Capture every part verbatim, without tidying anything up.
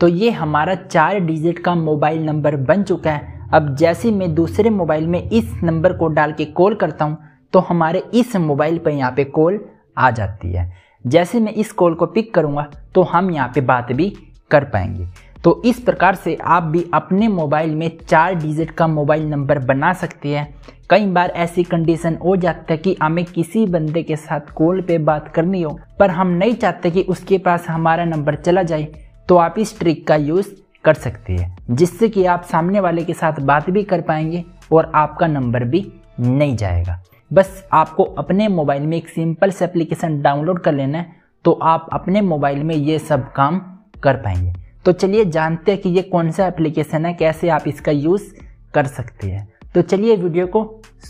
तो ये हमारा चार डिजिट का मोबाइल नंबर बन चुका है। अब जैसे मैं दूसरे मोबाइल में इस नंबर को डाल के कॉल करता हूँ तो हमारे इस मोबाइल पर यहाँ पे कॉल आ जाती है। जैसे मैं इस कॉल को पिक करूँगा तो हम यहाँ पे बात भी कर पाएंगे। तो इस प्रकार से आप भी अपने मोबाइल में चार डिजिट का मोबाइल नंबर बना सकते हैं। कई बार ऐसी कंडीशन हो जाती है कि हमें किसी बंदे के साथ कॉल पे बात करनी हो पर हम नहीं चाहते कि उसके पास हमारा नंबर चला जाए, तो आप इस ट्रिक का यूज़ कर सकते हैं, जिससे कि आप सामने वाले के साथ बात भी कर पाएंगे और आपका नंबर भी नहीं जाएगा। बस आपको अपने मोबाइल में एक सिंपल सा एप्लीकेशन डाउनलोड कर लेना है, तो आप अपने मोबाइल में ये सब काम कर पाएंगे। तो चलिए जानते हैं कि ये कौन सा एप्लीकेशन है, कैसे आप इसका यूज़ कर सकते हैं। तो चलिए वीडियो को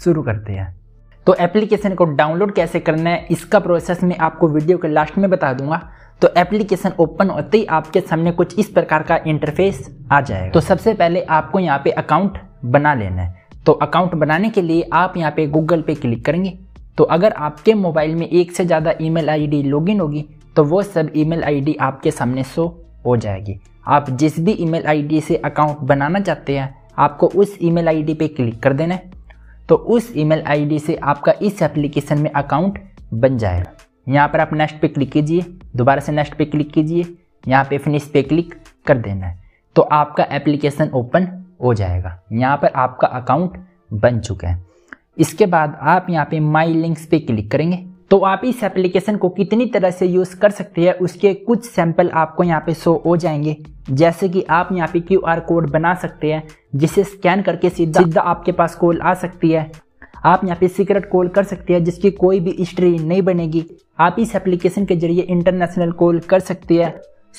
शुरू करते हैं। तो एप्लीकेशन को डाउनलोड कैसे करना है इसका प्रोसेस मैं आपको वीडियो के लास्ट में बता दूंगा। तो एप्लीकेशन ओपन होते ही आपके सामने कुछ इस प्रकार का इंटरफेस आ जाएगा। तो सबसे पहले आपको यहाँ पे अकाउंट बना लेना है। तो अकाउंट बनाने के लिए आप यहाँ पे गूगल पे क्लिक करेंगे। तो अगर आपके मोबाइल में एक से ज़्यादा ईमेल आईडी लॉगिन होगी तो वो सब ईमेल आईडी आपके सामने शो हो जाएगी। आप जिस भी ईमेल आईडी से अकाउंट बनाना चाहते हैं आपको उस ईमेल आईडी पे क्लिक कर देना है। तो उस ईमेल आईडी से आपका इस एप्लीकेशन में अकाउंट बन जाएगा। यहाँ पर आप नेक्स्ट पे क्लिक कीजिए, दोबारा से नेक्स्ट पे क्लिक कीजिए, यहाँ पे फिनिश पे क्लिक कर देना है। तो आपका एप्लीकेशन ओपन हो जाएगा। यहाँ पर आपका अकाउंट बन चुका है। इसके बाद आप यहाँ पे माई लिंक्स पे क्लिक करेंगे। तो आप इस एप्लीकेशन को कितनी तरह से यूज़ कर सकते हैं उसके कुछ सैंपल आपको यहाँ पे शो हो जाएंगे। जैसे कि आप यहाँ पे क्यू आर कोड बना सकते हैं, जिसे स्कैन करके सीधा सीधा आपके पास कॉल आ सकती है। आप यहाँ पे सीक्रेट कॉल कर सकते हैं जिसकी कोई भी हिस्ट्री नहीं बनेगी। आप इस एप्लीकेशन के जरिए इंटरनेशनल कॉल कर सकते हैं।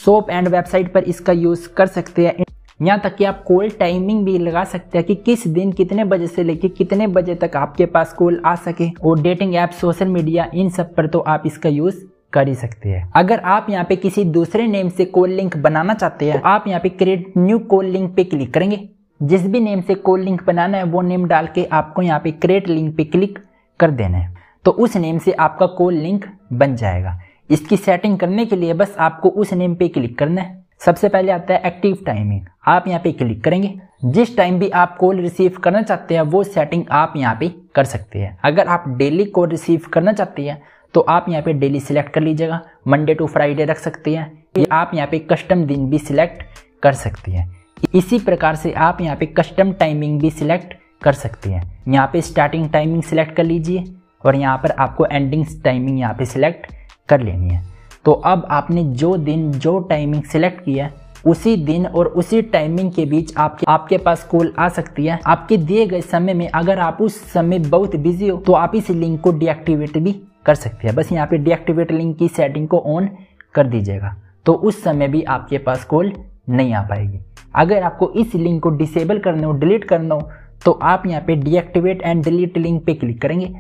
शॉप एंड वेबसाइट पर इसका यूज़ कर सकते हैं। यहाँ तक कि आप कॉल टाइमिंग भी लगा सकते हैं कि किस दिन कितने बजे से लेकर कितने बजे तक आपके पास कॉल आ सके। और डेटिंग ऐप, सोशल मीडिया, इन सब पर तो आप इसका यूज़ कर ही सकते हैं। अगर आप यहाँ पे किसी दूसरे नेम से कॉल लिंक बनाना चाहते हैं तो आप यहाँ पे क्रिएट न्यू कॉल लिंक पे क्लिक करेंगे। जिस भी नेम से कॉल लिंक बनाना है वो नेम डाल के आपको यहाँ पे क्रिएट लिंक पे क्लिक कर देना है। तो उस नेम से आपका कॉल लिंक बन जाएगा। इसकी सेटिंग करने के लिए बस आपको उस नेम पे क्लिक करना है। सबसे पहले आता है एक्टिव टाइमिंग, आप यहाँ पे क्लिक करेंगे। जिस टाइम भी आप कॉल रिसीव करना चाहते हैं वो सेटिंग आप यहाँ पे कर सकते हैं। अगर आप डेली कॉल रिसीव करना चाहते हैं तो आप यहाँ पे डेली सिलेक्ट कर लीजिएगा, मंडे टू फ्राइडे रख सकते हैं। या आप यहाँ पे कस्टम दिन भी सिलेक्ट कर सकते हैं। इसी प्रकार से आप यहाँ पे कस्टम टाइमिंग भी सिलेक्ट कर सकते हैं। यहाँ पे स्टार्टिंग टाइमिंग सिलेक्ट कर लीजिए और यहाँ पर आपको एंडिंग टाइमिंग यहाँ पे सिलेक्ट कर लेनी है। तो अब आपने जो दिन जो टाइमिंग सिलेक्ट किया है उसी दिन और उसी टाइमिंग के बीच आपके आपके पास कॉल आ सकती है। आपके दिए गए समय में अगर आप उस समय बहुत बिजी हो तो आप इस लिंक को डीएक्टिवेट भी कर सकते हैं। बस यहाँ पे डीएक्टिवेट लिंक की सेटिंग को ऑन कर दीजिएगा, तो उस समय भी आपके पास कॉल नहीं आ पाएगी। अगर आपको इस लिंक को डिसेबल करना हो, डिलीट करना हो, तो आप यहाँ पे डीएक्टिवेट एंड डिलीट लिंक पे क्लिक करेंगे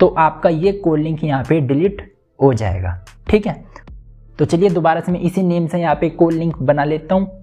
तो आपका ये कॉल लिंक यहाँ पे डिलीट हो जाएगा। ठीक है, तो चलिए दोबारा से मैं इसी नेम से यहाँ पे कॉल लिंक बना लेता हूँ।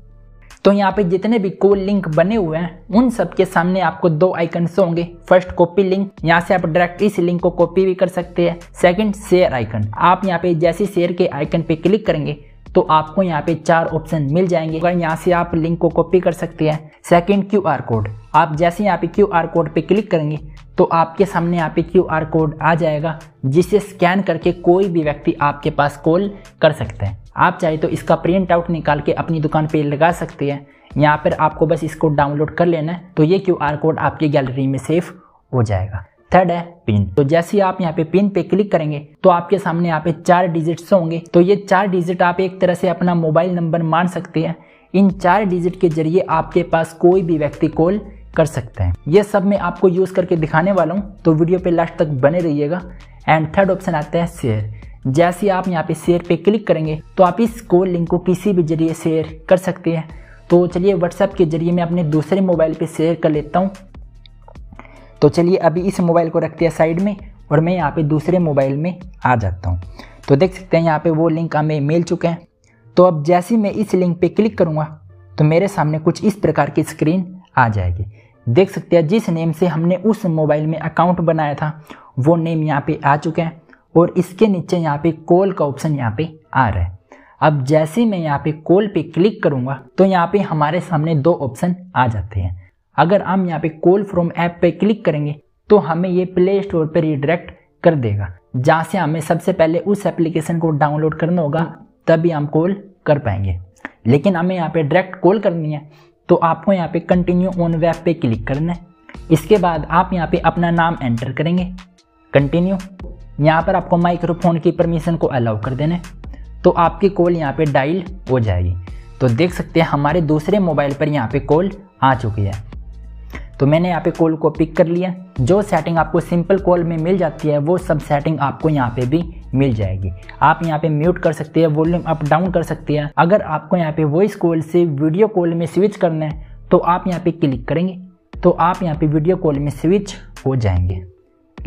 तो यहाँ पे जितने भी कॉल लिंक बने हुए हैं उन सब के सामने आपको दो आइकन्स होंगे। फर्स्ट कॉपी लिंक, यहाँ से आप डायरेक्ट इस लिंक को कॉपी भी कर सकते हैं। सेकंड शेयर आइकन, आप यहाँ पे जैसे शेयर के आइकन पे क्लिक करेंगे तो आपको यहाँ पे चार ऑप्शन मिल जाएंगे। अगर यहाँ से आप लिंक को कॉपी कर सकते हैं। सेकंड क्यू आर कोड, आप जैसे यहाँ पे क्यू आर कोड पे क्लिक करेंगे तो आपके सामने यहाँ पे क्यू आर कोड आ जाएगा, जिसे स्कैन करके कोई भी व्यक्ति आपके पास कॉल कर सकता है। आप चाहे तो इसका प्रिंट आउट निकाल के अपनी दुकान पे लगा सकते हैं। यहाँ पर आपको बस इसको डाउनलोड कर लेना है, तो ये क्यू आर कोड आपकी गैलरी में सेव हो जाएगा। थर्ड है पिन, तो जैसे आप यहाँ पे पिन पे क्लिक करेंगे तो आपके सामने यहाँ पे चार डिजिट्स होंगे। तो ये चार डिजिट आप एक तरह से अपना मोबाइल नंबर मान सकते हैं। इन चार डिजिट के जरिए आपके पास कोई भी व्यक्ति कॉल कर सकते हैं। ये सब मैं आपको यूज़ करके दिखाने वाला हूँ, तो वीडियो पे लास्ट तक बने रहिएगा। एंड थर्ड ऑप्शन आता है शेयर, जैसे आप यहाँ पे शेयर पे क्लिक करेंगे तो आप इस कॉल लिंक को किसी भी जरिए शेयर कर सकते हैं। तो चलिए व्हाट्सएप के जरिए मैं अपने दूसरे मोबाइल पे शेयर कर लेता हूँ। तो चलिए अभी इस मोबाइल को रखते हैं साइड में और मैं यहाँ पे दूसरे मोबाइल में आ जाता हूँ। तो देख सकते हैं यहाँ पे वो लिंक हमें मिल चुके हैं। तो अब जैसे मैं इस लिंक पे क्लिक करूँगा तो मेरे सामने कुछ इस प्रकार की स्क्रीन आ जाएगी। देख सकते हैं जिस नेम से हमने उस मोबाइल में अकाउंट बनाया था वो नेम यहाँ पे आ चुके हैं और इसके नीचे यहाँ पे कॉल का ऑप्शन यहाँ पे आ रहा है। अब जैसे मैं यहाँ पे कॉल पे क्लिक करूंगा तो यहाँ पे हमारे सामने दो ऑप्शन आ जाते हैं। अगर हम यहाँ पे कॉल फ्रॉम ऐप पे क्लिक करेंगे तो हमें ये प्ले स्टोर पे रिडायरेक्ट कर देगा, जहाँ से हमें सबसे पहले उस एप्लीकेशन को डाउनलोड करना होगा, तभी हम कॉल कर पाएंगे। लेकिन हमें यहाँ पे डायरेक्ट कॉल करनी है तो आपको यहाँ पे कंटिन्यू ऑन वेब पे क्लिक करना है। इसके बाद आप यहाँ पे अपना नाम एंटर करेंगे, कंटिन्यू, यहाँ पर आपको माइक्रोफोन की परमिशन को अलाउ कर देना है, तो आपकी कॉल यहाँ पे डायल हो जाएगी। तो देख सकते हैं हमारे दूसरे मोबाइल पर यहाँ पे कॉल आ चुकी है। तो मैंने यहाँ पे कॉल को पिक कर लिया। जो सेटिंग आपको सिंपल कॉल में मिल जाती है वो सब सेटिंग आपको यहाँ पे भी मिल जाएगी। आप यहाँ पे म्यूट कर सकते हैं, वॉल्यूम अप डाउन कर सकते हैं। अगर आपको यहाँ पे वॉइस कॉल से वीडियो कॉल में स्विच करना है तो आप यहाँ पे क्लिक करेंगे तो आप यहाँ पे वीडियो कॉल में स्विच हो जाएंगे।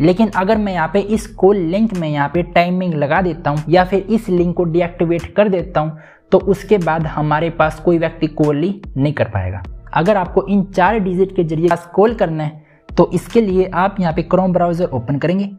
लेकिन अगर मैं यहाँ पे इस कॉल लिंक में यहाँ पे टाइमिंग लगा देता हूँ या फिर इस लिंक को डीएक्टिवेट कर देता हूँ तो उसके बाद हमारे पास कोई व्यक्ति कॉल ही नहीं कर पाएगा। अगर आपको इन चार डिजिट के जरिए कॉल करना है तो इसके लिए आप यहाँ पे क्रोम ब्राउज़र ओपन करेंगे।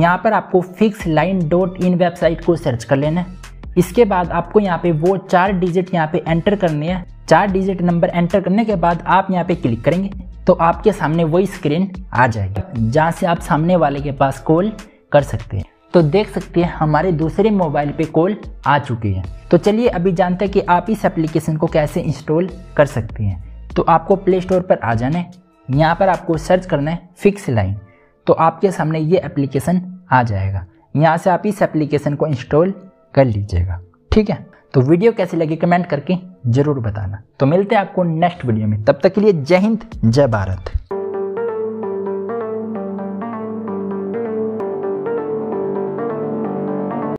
यहाँ पर आपको fix line dot in website को सर्च कर लेना है। इसके बाद आपको यहाँ पे वो चार डिजिट यहाँ पे एंटर करने हैं। चार डिजिट नंबर एंटर करने के बाद आप यहाँ पे क्लिक करेंगे तो आपके सामने वही स्क्रीन आ जाएगी, जहाँ से आप सामने वाले के पास कॉल कर सकते हैं। तो देख सकते हैं हमारे दूसरे मोबाइल पे कॉल आ चुकी है। तो चलिए अभी जानते हैं कि आप इस एप्लीकेशन को कैसे इंस्टॉल कर सकते हैं। तो आपको प्ले स्टोर पर आ जाना है, यहाँ पर आपको सर्च करना है फिक्स लाइन, तो आपके सामने ये एप्लीकेशन आ जाएगा। यहाँ से आप इस एप्लीकेशन को इंस्टॉल कर लीजिएगा, ठीक है। तो वीडियो कैसी लगी कमेंट करके ज़रूर बताना। तो मिलते हैं आपको नेक्स्ट वीडियो में, तब तक के लिए जय हिंद जय भारत।